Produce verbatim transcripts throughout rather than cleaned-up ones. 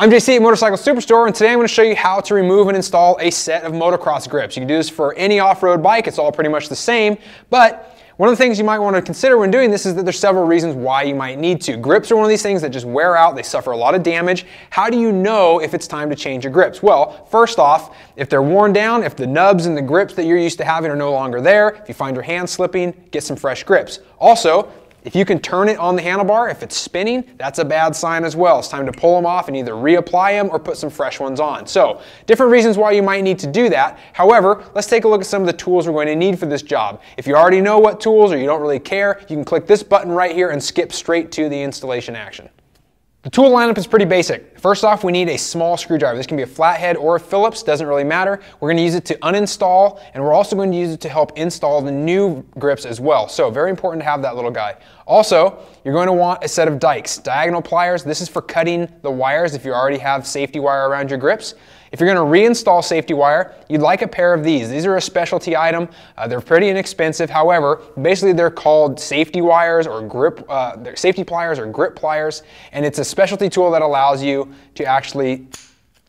I'm J C at Motorcycle Superstore, and today I'm going to show you how to remove and install a set of motocross grips. You can do this for any off-road bike, it's all pretty much the same, but one of the things you might want to consider when doing this is that there's several reasons why you might need to. Grips are one of these things that just wear out, they suffer a lot of damage. How do you know if it's time to change your grips? Well, first off, if they're worn down, if the nubs and the grips that you're used to having are no longer there, if you find your hand slipping, get some fresh grips. Also, if you can turn it on the handlebar, if it's spinning, that's a bad sign as well. It's time to pull them off and either reapply them or put some fresh ones on. So, different reasons why you might need to do that. However, let's take a look at some of the tools we're going to need for this job. If you already know what tools or you don't really care, you can click this button right here and skip straight to the installation action. The tool lineup is pretty basic. First off, we need a small screwdriver. This can be a flathead or a Phillips, doesn't really matter. We're going to use it to uninstall, and we're also going to use it to help install the new grips as well. So very important to have that little guy. Also, you're going to want a set of dikes, diagonal pliers. This is for cutting the wires if you already have safety wire around your grips. If you're going to reinstall safety wire, you'd like a pair of these. These are a specialty item. Uh, they're pretty inexpensive. However, basically they're called safety wires or grip, uh, they're safety pliers or grip pliers, and it's a specialty tool that allows you to actually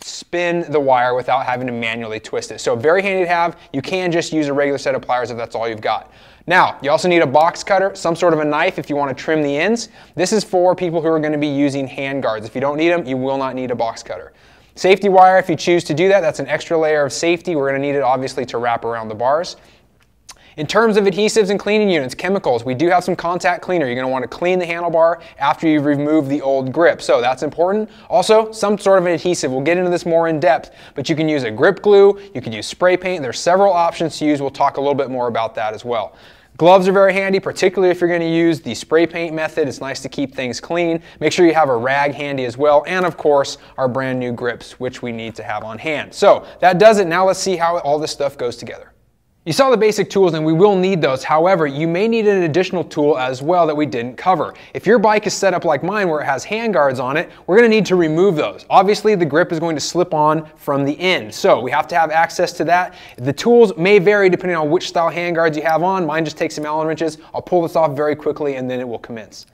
spin the wire without having to manually twist it. So very handy to have. You can just use a regular set of pliers if that's all you've got. Now, you also need a box cutter, some sort of a knife if you want to trim the ends. This is for people who are going to be using hand guards. If you don't need them, you will not need a box cutter. Safety wire, if you choose to do that, that's an extra layer of safety. We're going to need it obviously to wrap around the bars. In terms of adhesives and cleaning units, chemicals, we do have some contact cleaner. You're going to want to clean the handlebar after you've removed the old grip, so that's important. Also, some sort of an adhesive. We'll get into this more in depth, but you can use a grip glue, you can use spray paint. There's several options to use. We'll talk a little bit more about that as well. Gloves are very handy, particularly if you're going to use the spray paint method. It's nice to keep things clean. Make sure you have a rag handy as well, and of course, our brand new grips, which we need to have on hand. So that does it. Now let's see how all this stuff goes together. You saw the basic tools, and we will need those. However, you may need an additional tool as well that we didn't cover. If your bike is set up like mine where it has hand guards on it, we're going to need to remove those. Obviously, the grip is going to slip on from the end, so we have to have access to that. The tools may vary depending on which style hand guards you have on. Mine just takes some Allen wrenches. I'll pull this off very quickly, and then it will commence.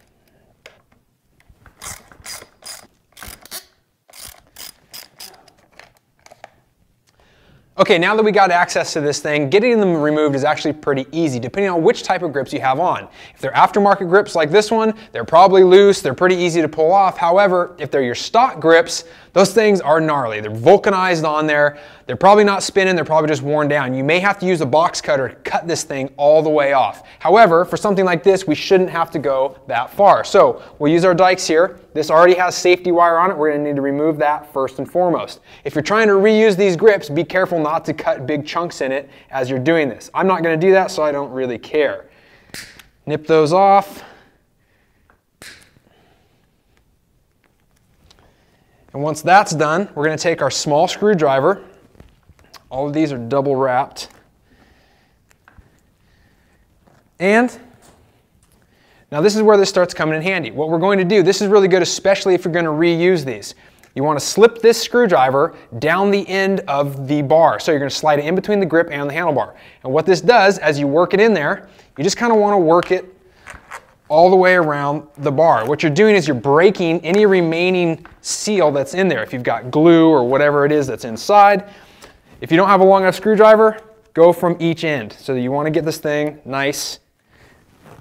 Okay, now that we got access to this thing, getting them removed is actually pretty easy, depending on which type of grips you have on. If they're aftermarket grips like this one, they're probably loose, they're pretty easy to pull off. However, if they're your stock grips, those things are gnarly. They're vulcanized on there, they're probably not spinning, they're probably just worn down. You may have to use a box cutter to cut this thing all the way off. However, for something like this, we shouldn't have to go that far. So, we'll use our dikes here. This already has safety wire on it, we're gonna need to remove that first and foremost. If you're trying to reuse these grips, be careful not to cut big chunks in it as you're doing this. I'm not going to do that, so I don't really care. Nip those off. And once that's done, we're going to take our small screwdriver. All of these are double wrapped. And now this is where this starts coming in handy. What we're going to do, this is really good, especially if you're going to reuse these. You want to slip this screwdriver down the end of the bar. So you're going to slide it in between the grip and the handlebar. And what this does, as you work it in there, you just kind of want to work it all the way around the bar. What you're doing is you're breaking any remaining seal that's in there. If you've got glue or whatever it is that's inside. If you don't have a long enough screwdriver, go from each end. So you want to get this thing nice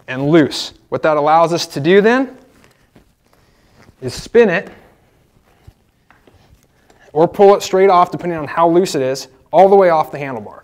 and loose. What that allows us to do then is spin it or pull it straight off, depending on how loose it is, all the way off the handlebar.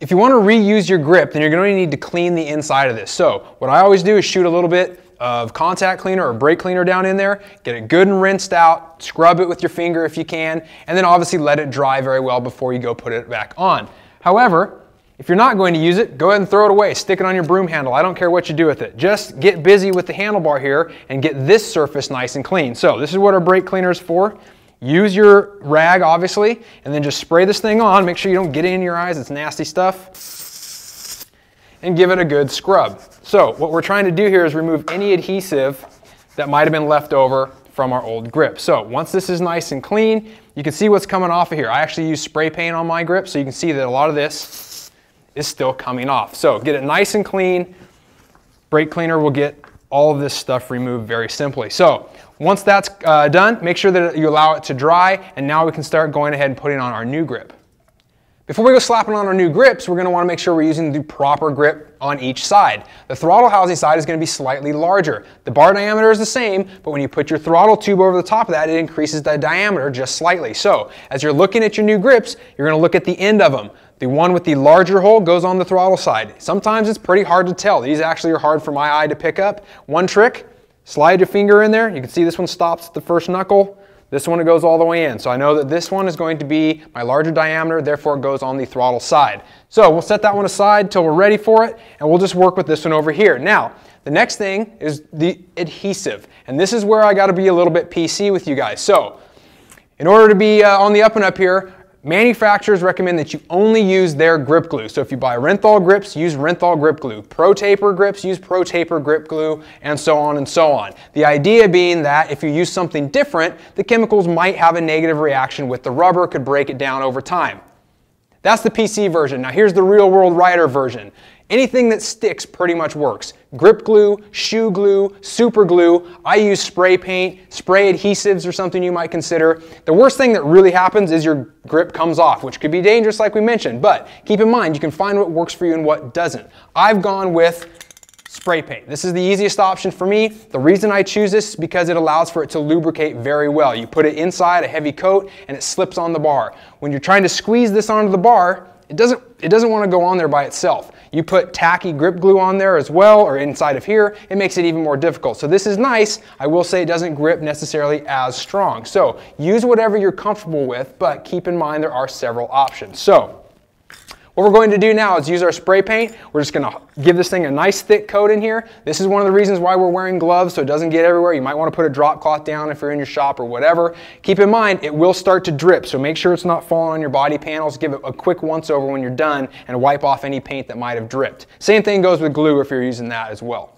If you want to reuse your grip, then you're going to need to clean the inside of this. So what I always do is shoot a little bit of contact cleaner or brake cleaner down in there, get it good and rinsed out, scrub it with your finger if you can, and then obviously let it dry very well before you go put it back on. However, if you're not going to use it, go ahead and throw it away, stick it on your broom handle. I don't care what you do with it. Just get busy with the handlebar here and get this surface nice and clean. So this is what our brake cleaner is for. Use your rag, obviously, and then just spray this thing on. Make sure you don't get it in your eyes, it's nasty stuff. And give it a good scrub. So what we're trying to do here is remove any adhesive that might have been left over from our old grip. So once this is nice and clean, you can see what's coming off of here. I actually use spray paint on my grip, so you can see that a lot of this is still coming off. So get it nice and clean. Brake cleaner will get all of this stuff removed very simply. So once that's uh, done, make sure that you allow it to dry, and now we can start going ahead and putting on our new grip. Before we go slapping on our new grips, we're going to want to make sure we're using the proper grip on each side. The throttle housing side is going to be slightly larger. The bar diameter is the same, but when you put your throttle tube over the top of that, it increases the diameter just slightly. So as you're looking at your new grips, you're going to look at the end of them. The one with the larger hole goes on the throttle side. Sometimes it's pretty hard to tell. These actually are hard for my eye to pick up. One trick, slide your finger in there. You can see this one stops at the first knuckle. This one, it goes all the way in. So I know that this one is going to be my larger diameter, therefore it goes on the throttle side. So we'll set that one aside till we're ready for it, and we'll just work with this one over here. Now, the next thing is the adhesive. And this is where I gotta be a little bit P C with you guys. So, in order to be uh, on the up and up here, manufacturers recommend that you only use their grip glue. So if you buy Renthal grips, use Renthal grip glue. Pro Taper grips, use Pro Taper grip glue, and so on and so on. The idea being that if you use something different, the chemicals might have a negative reaction with the rubber, could break it down over time. That's the P C version. Now here's the real world rider version. Anything that sticks pretty much works. Grip glue, shoe glue, super glue. I use spray paint, spray adhesives or something you might consider. The worst thing that really happens is your grip comes off, which could be dangerous like we mentioned, but keep in mind, you can find what works for you and what doesn't. I've gone with spray paint. This is the easiest option for me. The reason I choose this is because it allows for it to lubricate very well. You put it inside a heavy coat and it slips on the bar. When you're trying to squeeze this onto the bar, It doesn't, it doesn't want to go on there by itself. You put tacky grip glue on there as well, or inside of here, it makes it even more difficult. So this is nice. I will say it doesn't grip necessarily as strong. So use whatever you're comfortable with, but keep in mind there are several options. So what we're going to do now is use our spray paint. We're just going to give this thing a nice thick coat in here. This is one of the reasons why we're wearing gloves, so it doesn't get everywhere. You might want to put a drop cloth down if you're in your shop or whatever. Keep in mind, it will start to drip, so make sure it's not falling on your body panels. Give it a quick once over when you're done and wipe off any paint that might have dripped. Same thing goes with glue if you're using that as well.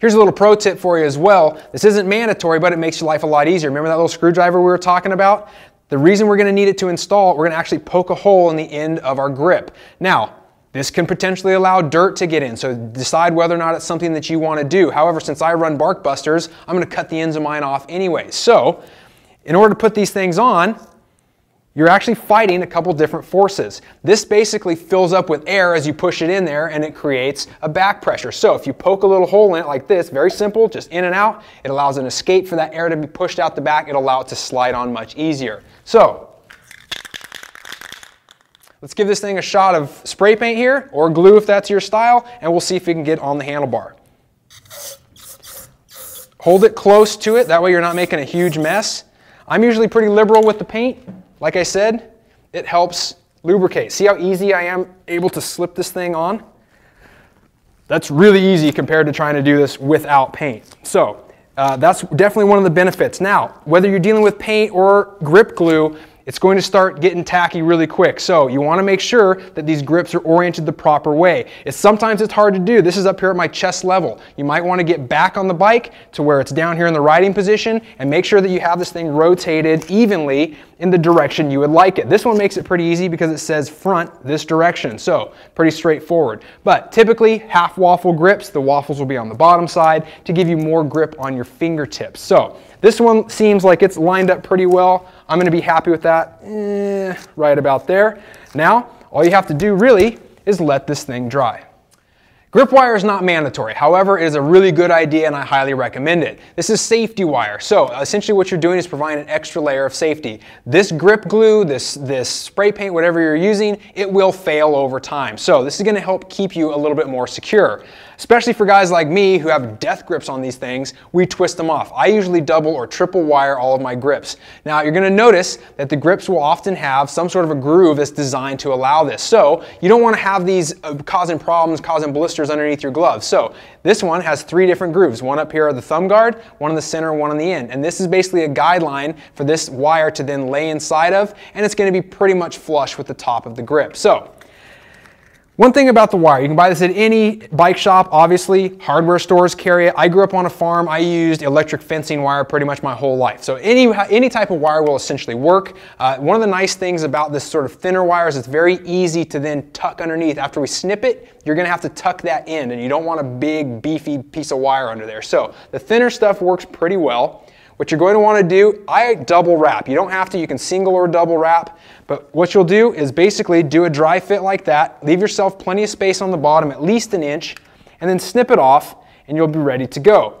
Here's a little pro tip for you as well. This isn't mandatory, but it makes your life a lot easier. Remember that little screwdriver we were talking about? The reason we're going to need it to install, we're going to actually poke a hole in the end of our grip. Now, this can potentially allow dirt to get in, so decide whether or not it's something that you want to do. However, since I run Bark Busters, I'm going to cut the ends of mine off anyway. So, in order to put these things on, you're actually fighting a couple different forces. This basically fills up with air as you push it in there, and it creates a back pressure. So if you poke a little hole in it like this, very simple, just in and out, it allows an escape for that air to be pushed out the back. It'll allow it to slide on much easier. So let's give this thing a shot of spray paint here, or glue if that's your style, and we'll see if we can get on the handlebar. Hold it close to it, that way you're not making a huge mess. I'm usually pretty liberal with the paint. Like I said, it helps lubricate. See how easy I am able to slip this thing on? That's really easy compared to trying to do this without paint. So uh, that's definitely one of the benefits. Now, whether you're dealing with paint or grip glue, it's going to start getting tacky really quick. So you want to make sure that these grips are oriented the proper way. It's sometimes it's hard to do. This is up here at my chest level. You might want to get back on the bike to where it's down here in the riding position and make sure that you have this thing rotated evenly in the direction you would like it. This one makes it pretty easy because it says front this direction. So pretty straightforward. But typically half waffle grips, the waffles will be on the bottom side to give you more grip on your fingertips. So this one seems like it's lined up pretty well. I'm going to be happy with that, eh, right about there. Now, all you have to do really is let this thing dry. Grip wire is not mandatory. However, it is a really good idea and I highly recommend it. This is safety wire. So essentially what you're doing is providing an extra layer of safety. This grip glue, this, this spray paint, whatever you're using, it will fail over time. So this is going to help keep you a little bit more secure. Especially for guys like me who have death grips on these things, we twist them off. I usually double or triple wire all of my grips. Now you're going to notice that the grips will often have some sort of a groove that's designed to allow this. So you don't want to have these uh, causing problems, causing blisters underneath your gloves. So this one has three different grooves, one up here at the thumb guard, one in the center, one on the end. And this is basically a guideline for this wire to then lay inside of, and it's going to be pretty much flush with the top of the grip. So One thing about the wire, you can buy this at any bike shop, obviously, hardware stores carry it. I grew up on a farm, I used electric fencing wire pretty much my whole life. So any, any type of wire will essentially work. Uh, one of the nice things about this sort of thinner wire is it's very easy to then tuck underneath. After we snip it, you're gonna have to tuck that end, and you don't want a big beefy piece of wire under there. So the thinner stuff works pretty well. What you're going to want to do, I double wrap. You don't have to, you can single or double wrap, but what you'll do is basically do a dry fit like that, leave yourself plenty of space on the bottom, at least an inch, and then snip it off and you'll be ready to go.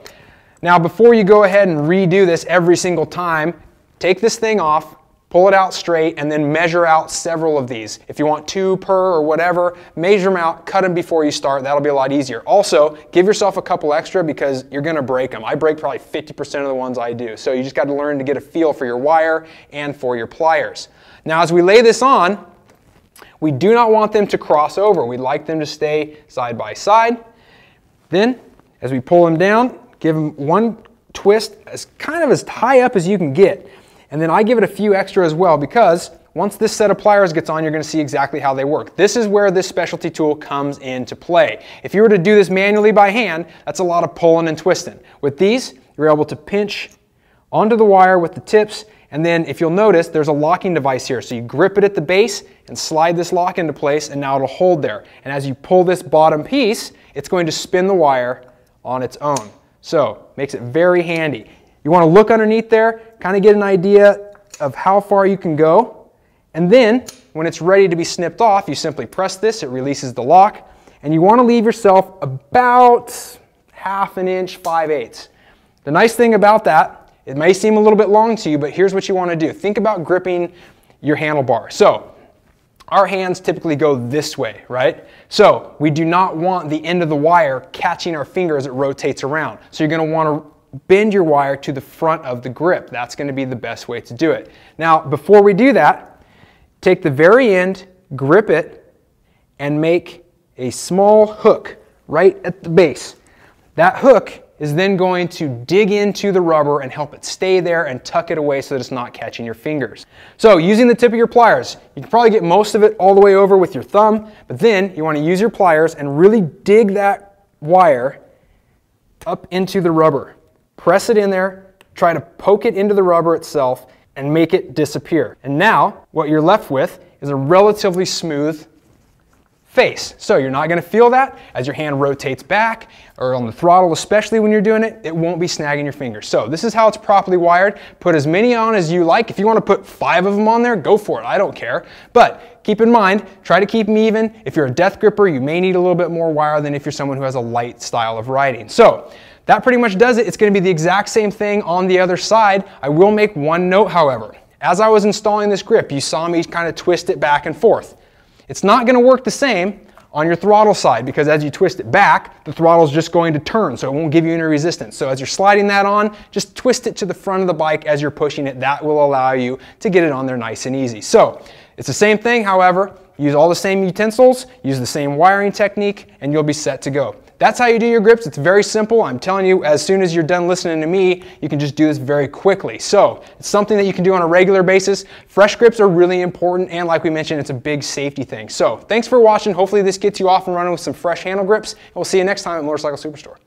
Now before you go ahead and redo this every single time, take this thing off, pull it out straight, and then measure out several of these. If you want two per or whatever, measure them out, cut them before you start, that'll be a lot easier. Also, give yourself a couple extra because you're gonna break them. I break probably fifty percent of the ones I do, so you just gotta learn to get a feel for your wire and for your pliers. Now as we lay this on, we do not want them to cross over. We'd like them to stay side by side. Then, as we pull them down, give them one twist, as kind of as high up as you can get. And then I give it a few extra as well because once this set of pliers gets on, you're going to see exactly how they work. This is where this specialty tool comes into play. If you were to do this manually by hand, that's a lot of pulling and twisting. With these, you're able to pinch onto the wire with the tips, and then if you'll notice, there's a locking device here. So you grip it at the base and slide this lock into place, and now it'll hold there. And as you pull this bottom piece, it's going to spin the wire on its own. So, makes it very handy. You want to look underneath there, kind of get an idea of how far you can go, and then when it's ready to be snipped off, you simply press this, it releases the lock, and you want to leave yourself about half an inch, five eighths. The nice thing about that, it may seem a little bit long to you, but here's what you want to do. Think about gripping your handlebar. So, our hands typically go this way, right? So, we do not want the end of the wire catching our finger as it rotates around. So, you're going to want to bend your wire to the front of the grip. That's going to be the best way to do it. Now, before we do that, take the very end, grip it, and make a small hook right at the base. That hook is then going to dig into the rubber and help it stay there and tuck it away so that it's not catching your fingers. So, using the tip of your pliers, you can probably get most of it all the way over with your thumb, but then you want to use your pliers and really dig that wire up into the rubber. Press it in there, try to poke it into the rubber itself and make it disappear. And now what you're left with is a relatively smooth face. So you're not going to feel that as your hand rotates back or on the throttle, especially when you're doing it, it won't be snagging your fingers. So this is how it's properly wired. Put as many on as you like. If you want to put five of them on there, go for it. I don't care. But keep in mind, try to keep them even. If you're a death gripper, you may need a little bit more wire than if you're someone who has a light style of riding. So that pretty much does it. It's going to be the exact same thing on the other side. I will make one note, however. As I was installing this grip, you saw me kind of twist it back and forth. It's not going to work the same on your throttle side because as you twist it back, the throttle's just going to turn, so it won't give you any resistance. So as you're sliding that on, just twist it to the front of the bike as you're pushing it. That will allow you to get it on there nice and easy. So it's the same thing, however. Use all the same utensils, use the same wiring technique, and you'll be set to go. That's how you do your grips. It's very simple. I'm telling you, as soon as you're done listening to me, you can just do this very quickly. So it's something that you can do on a regular basis. Fresh grips are really important, and like we mentioned, it's a big safety thing. So thanks for watching. Hopefully this gets you off and running with some fresh handle grips, and we'll see you next time at Motorcycle Superstore.